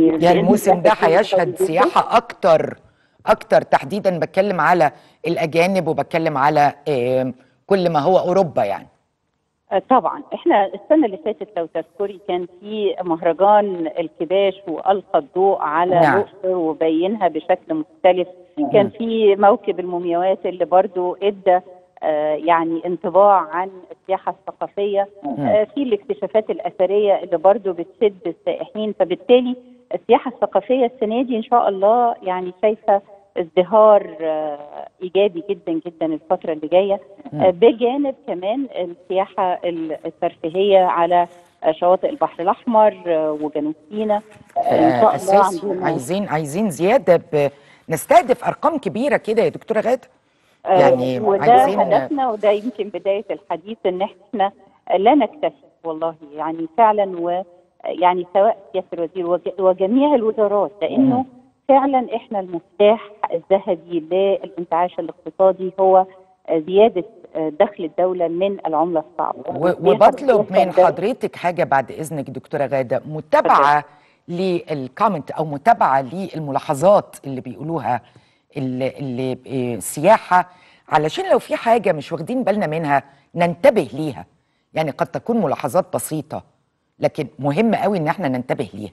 يعني الموسم ده هيشهد سياحة أكتر تحديدا، بتكلم على الأجانب وبتكلم على كل ما هو أوروبا يعني. طبعا احنا السنة اللي فاتت لو تذكري كان في مهرجان الكباش وألقى الضوء على الأقصر وبينها بشكل مختلف، كان في موكب المومياوات اللي برضو ادى يعني انطباع عن السياحة الثقافية، في الاكتشافات الأثرية اللي برضو بتشد السائحين، فبالتالي السياحة الثقافية السنة دي إن شاء الله يعني شايفة ازدهار إيجابي جدا جدا الفترة اللي جاية، بجانب كمان السياحة الترفيهية على شواطئ البحر الأحمر وجنوب سيناء. عايزين زيادة، نستهدف أرقام كبيرة كده يا دكتورة غادة يعني، وده هدفنا وده يمكن بداية الحديث إن احنا لا نكتفي والله يعني فعلا، ويعني سواء سياسة الوزير وجميع الوزارات، لأنه فعلا احنا المفتاح الذهبي للانتعاش الاقتصادي هو زيادة دخل الدولة من العملة الصعبة. وبطلب من حضرتك حاجة بعد إذنك دكتورة غادة، متابعة للكومنت أو متابعة للملاحظات اللي بيقولوها السياحة، علشان لو في حاجة مش واخدين بالنا منها ننتبه ليها، يعني قد تكون ملاحظات بسيطة لكن مهم قوي ان احنا ننتبه ليها.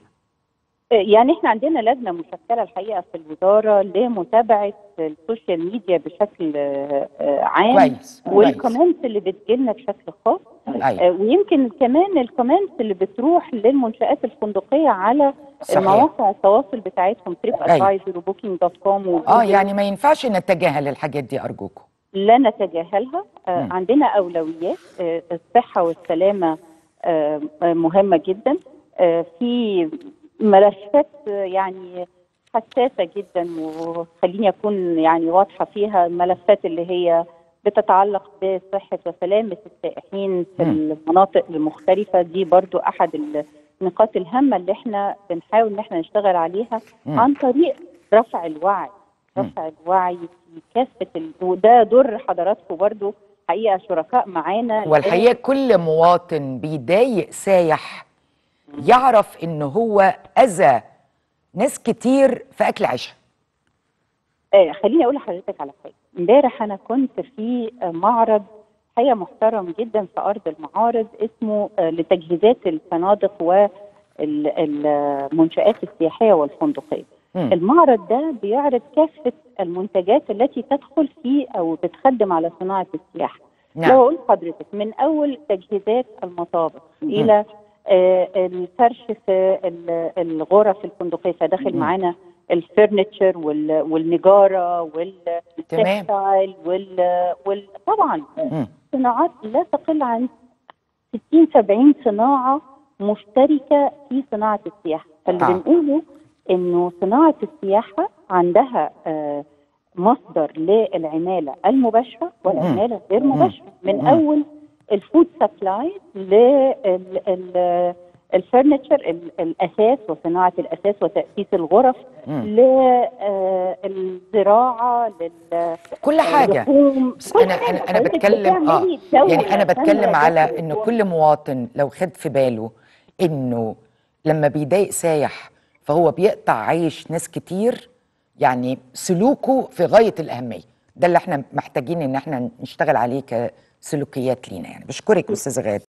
يعني احنا عندنا لجنة مشكلة الحقيقة في الوزارة لمتابعة السوشيال ميديا بشكل عام والكومنتس اللي بتجيلنا بشكل خاص، ويمكن كمان الكومنتس اللي بتروح للمنشآت الفندقية على مواقع التواصل بتاعتهم تريب ادفايزر وبوكينج .com. يعني ما ينفعش نتجاهل الحاجات دي، أرجوكم لا نتجاهلها. عندنا أولويات، الصحة والسلامة مهمة جدا، في ملفات يعني حساسة جدا، وخليني أكون يعني واضحة فيها، الملفات اللي هي بتتعلق بصحة وسلامة السائحين في المناطق المختلفة دي برضو أحد النقاط الهامة اللي احنا بنحاول ان احنا نشتغل عليها عن طريق رفع الوعي، رفع الوعي في كافة وده يضر حضراتكم برضو حقيقة شركاء معانا، والحقيقة كل مواطن بيضايق سايح يعرف ان هو اذى ناس كتير في اكل عشاء. خليني اقول لحضرتك على حاجه، امبارح انا كنت في معرض حقيقه محترم جدا في ارض المعارض اسمه لتجهيزات الفنادق والمنشآت السياحيه والفندقيه. المعرض ده بيعرض كافه المنتجات التي تدخل في او بتخدم على صناعه السياحه. لو اقول لحضرتك من اول تجهيزات المطابخ الى الفرش في الغرف الفندقيه، فداخل معانا الفرنتشر والنجاره والتكستايل طبعا صناعات لا تقل عن 60-70 صناعه مشتركه في صناعه السياحه. فاللي بنقوله انه صناعه السياحه عندها مصدر للعماله المباشره والعماله غير مباشره، من اول الفود سبلاي للفرنتشر، الاساس وصناعه الاساس وتاسيس الغرف، للزراعه، كل حاجه. بس انا بتكلم يعني انا بتكلم على ان كل مواطن لو خد في باله انه لما بيضايق سايح فهو بيقطع عيش ناس كتير، يعني سلوكه في غايه الاهميه. ده اللي احنا محتاجين ان احنا نشتغل عليه سلوكيات لينا يعني. بشكرك أستاذة غادة.